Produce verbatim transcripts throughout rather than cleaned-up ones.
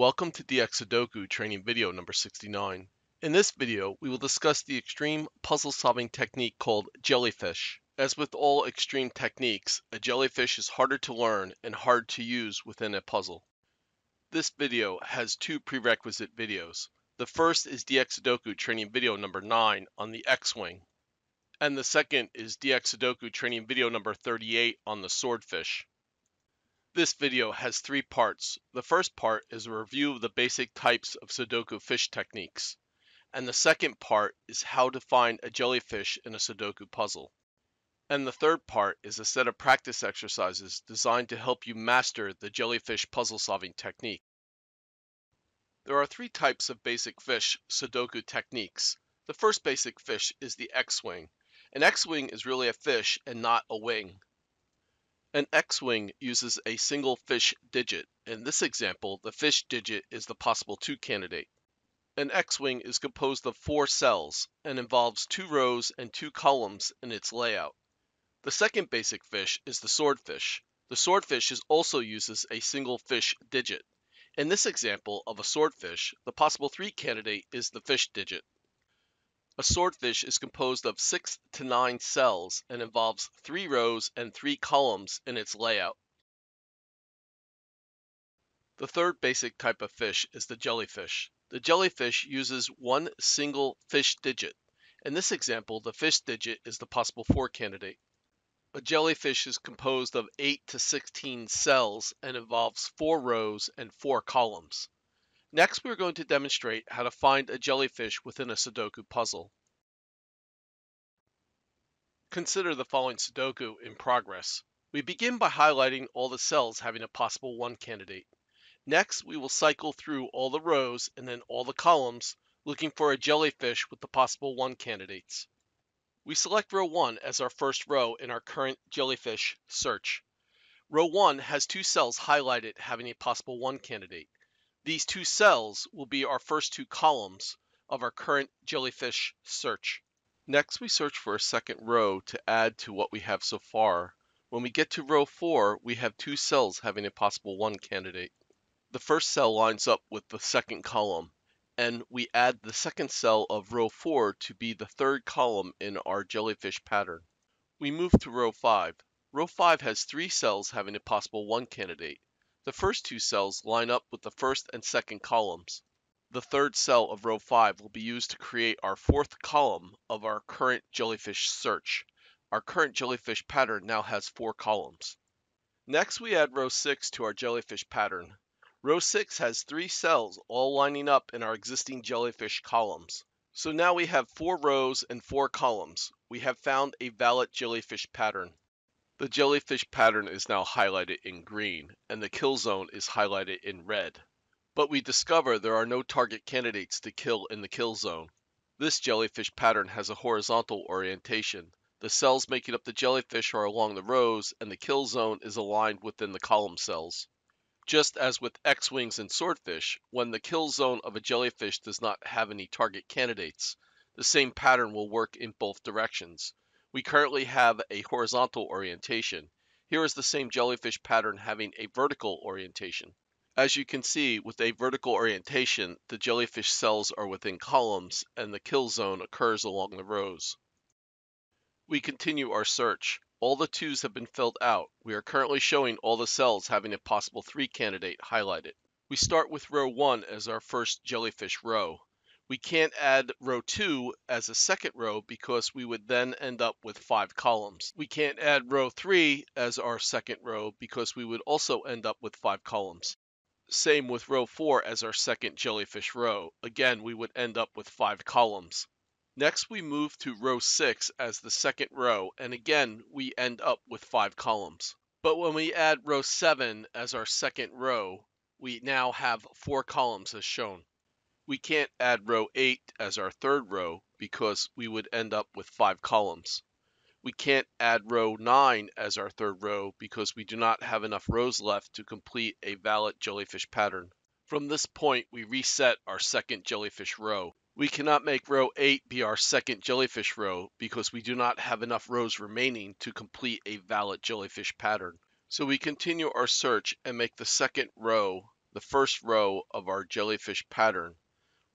Welcome to D X Sudoku training video number sixty-nine. In this video, we will discuss the extreme puzzle-solving technique called jellyfish. As with all extreme techniques, a jellyfish is harder to learn and hard to use within a puzzle. This video has two prerequisite videos. The first is D X Sudoku training video number nine on the X-Wing, and the second is D X Sudoku training video number thirty-eight on the Swordfish. This video has three parts. The first part is a review of the basic types of Sudoku fish techniques, and the second part is how to find a jellyfish in a Sudoku puzzle. And the third part is a set of practice exercises designed to help you master the jellyfish puzzle-solving technique. There are three types of basic fish Sudoku techniques. The first basic fish is the X-Wing. An X-Wing is really a fish and not a wing. An X-Wing uses a single fish digit. In this example, the fish digit is the possible two candidate. An X-Wing is composed of four cells and involves two rows and two columns in its layout. The second basic fish is the Swordfish. The Swordfish is also uses a single fish digit. In this example of a Swordfish, the possible three candidate is the fish digit. A Swordfish is composed of six to nine cells and involves three rows and three columns in its layout. The third basic type of fish is the Jellyfish. The Jellyfish uses one single fish digit. In this example, the fish digit is the possible four candidate. A Jellyfish is composed of eight to sixteen cells and involves four rows and four columns. Next, we are going to demonstrate how to find a jellyfish within a Sudoku puzzle. Consider the following Sudoku in progress. We begin by highlighting all the cells having a possible one candidate. Next, we will cycle through all the rows and then all the columns, looking for a jellyfish with the possible one candidates. We select row one as our first row in our current jellyfish search. Row one has two cells highlighted having a possible one candidate. These two cells will be our first two columns of our current jellyfish search. Next, we search for a second row to add to what we have so far. When we get to row four, we have two cells having a possible one candidate. The first cell lines up with the second column, and we add the second cell of row four to be the third column in our jellyfish pattern. We move to row five. Row five has three cells having a possible one candidate. The first two cells line up with the first and second columns. The third cell of row five will be used to create our fourth column of our current jellyfish search. Our current jellyfish pattern now has four columns. Next, we add row six to our jellyfish pattern. Row six has three cells all lining up in our existing jellyfish columns. So now we have four rows and four columns. We have found a valid jellyfish pattern. The jellyfish pattern is now highlighted in green, and the kill zone is highlighted in red. But we discover there are no target candidates to kill in the kill zone. This jellyfish pattern has a horizontal orientation. The cells making up the jellyfish are along the rows, and the kill zone is aligned within the column cells. Just as with X-Wings and Swordfish, when the kill zone of a jellyfish does not have any target candidates, the same pattern will work in both directions. We currently have a horizontal orientation. Here is the same jellyfish pattern having a vertical orientation. As you can see, with a vertical orientation, the jellyfish cells are within columns and the kill zone occurs along the rows. We continue our search. All the twos have been filled out. We are currently showing all the cells having a possible three candidate highlighted. We start with row one as our first jellyfish row. We can't add row two as a second row because we would then end up with five columns. We can't add row three as our second row because we would also end up with five columns. Same with row four as our second jellyfish row. Again, we would end up with five columns. Next, we move to row six as the second row, and again, we end up with five columns. But when we add row seven as our second row, we now have four columns as shown. We can't add row eight as our third row because we would end up with five columns. We can't add row nine as our third row because we do not have enough rows left to complete a valid jellyfish pattern. From this point, we reset our second jellyfish row. We cannot make row eight be our second jellyfish row because we do not have enough rows remaining to complete a valid jellyfish pattern. So we continue our search and make the second row the first row of our jellyfish pattern.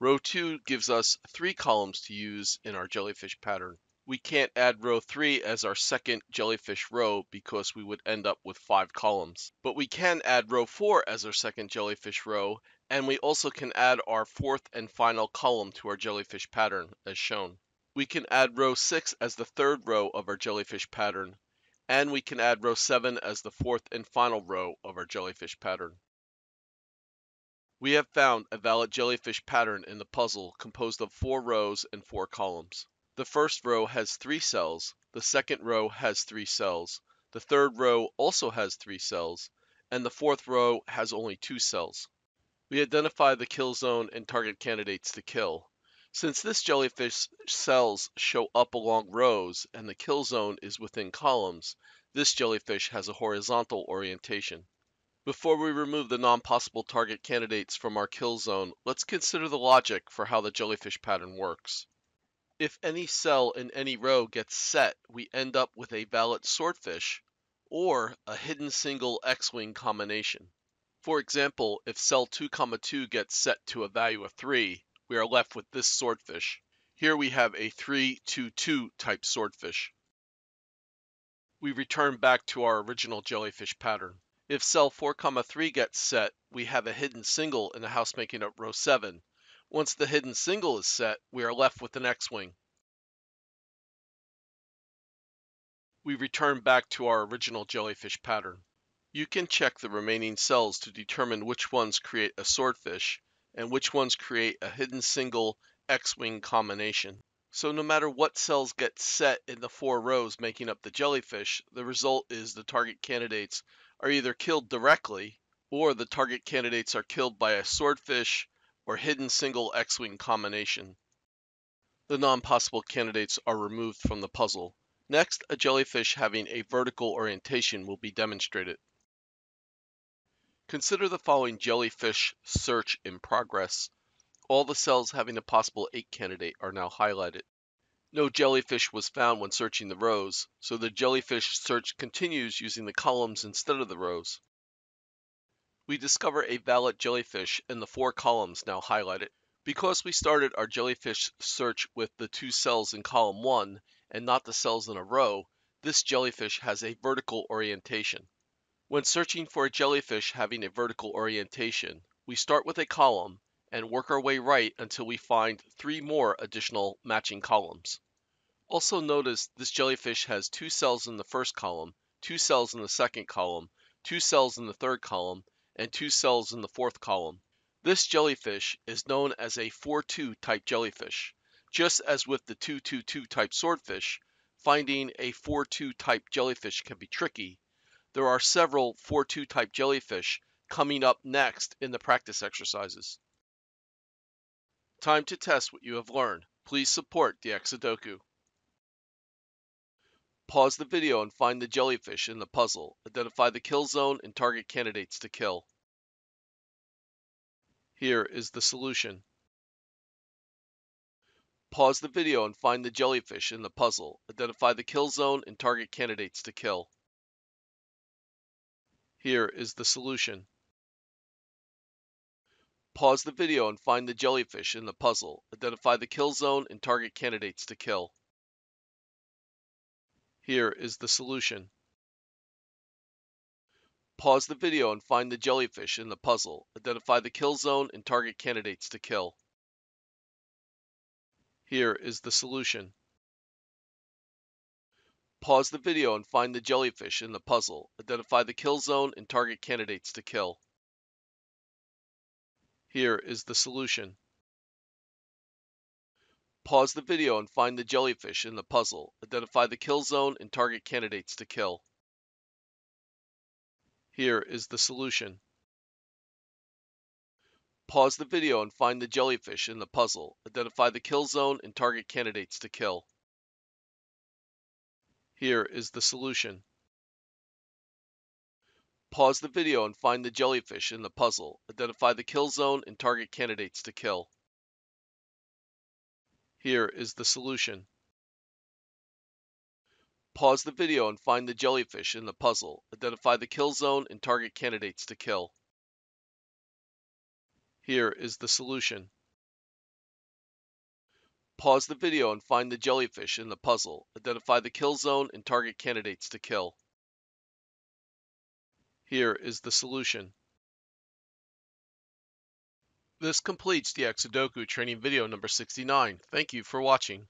Row two gives us three columns to use in our jellyfish pattern. We can't add row three as our second jellyfish row because we would end up with five columns. But we can add row four as our second jellyfish row, and we also can add our fourth and final column to our jellyfish pattern, as shown. We can add row six as the third row of our jellyfish pattern, and we can add row seven as the fourth and final row of our jellyfish pattern. We have found a valid jellyfish pattern in the puzzle composed of four rows and four columns. The first row has three cells, the second row has three cells, the third row also has three cells, and the fourth row has only two cells. We identify the kill zone and target candidates to kill. Since this jellyfish cells show up along rows and the kill zone is within columns, this jellyfish has a horizontal orientation. Before we remove the non-possible target candidates from our kill zone, let's consider the logic for how the jellyfish pattern works. If any cell in any row gets set, we end up with a valid swordfish or a hidden single X-Wing combination. For example, if cell two comma two gets set to a value of three, we are left with this swordfish. Here we have a three two two type swordfish. We return back to our original jellyfish pattern. If cell four comma three gets set, we have a hidden single in the house making up row seven. Once the hidden single is set, we are left with an X-Wing. We return back to our original jellyfish pattern. You can check the remaining cells to determine which ones create a swordfish and which ones create a hidden single X-Wing combination. So no matter what cells get set in the four rows making up the jellyfish, the result is the target candidates are either killed directly, or the target candidates are killed by a swordfish or hidden single X-Wing combination. The non-possible candidates are removed from the puzzle. Next, a jellyfish having a vertical orientation will be demonstrated. Consider the following jellyfish search in progress. All the cells having a possible eight candidate are now highlighted. No jellyfish was found when searching the rows, so the jellyfish search continues using the columns instead of the rows. We discover a valid jellyfish in the four columns now highlighted. Because we started our jellyfish search with the two cells in column one and not the cells in a row, this jellyfish has a vertical orientation. When searching for a jellyfish having a vertical orientation, we start with a column and work our way right until we find three more additional matching columns. Also notice this jellyfish has two cells in the first column, two cells in the second column, two cells in the third column, and two cells in the fourth column. This jellyfish is known as a four two type jellyfish. Just as with the two two two type swordfish, finding a four two type jellyfish can be tricky. There are several four two type jellyfish coming up next in the practice exercises. Time to test what you have learned. Please support D X Sudoku. Pause the video and find the jellyfish in the puzzle. Identify the kill zone and target candidates to kill. Here is the solution. Pause the video and find the jellyfish in the puzzle. Identify the kill zone and target candidates to kill. Here is the solution. Pause the video and find the jellyfish in the puzzle. Identify the kill zone and target candidates to kill. Here is the solution. Pause the video and find the jellyfish in the puzzle. Identify the kill zone and target candidates to kill. Here is the solution. Pause the video and find the jellyfish in the puzzle. Identify the kill zone and target candidates to kill. Here is the solution. Pause the video and find the jellyfish in the puzzle. Identify the kill zone and target candidates to kill. Here is the solution. Pause the video and find the jellyfish in the puzzle. Identify the kill zone and target candidates to kill. Here is the solution. Pause the video and find the jellyfish in the puzzle. Identify the kill zone and target candidates to kill. Here is the solution. Pause the video and find the jellyfish in the puzzle. Identify the kill zone and target candidates to kill. Here is the solution. Pause the video and find the jellyfish in the puzzle. Identify the kill zone and target candidates to kill. Here is the solution. This completes D X Sudoku training video number sixty-nine. Thank you for watching.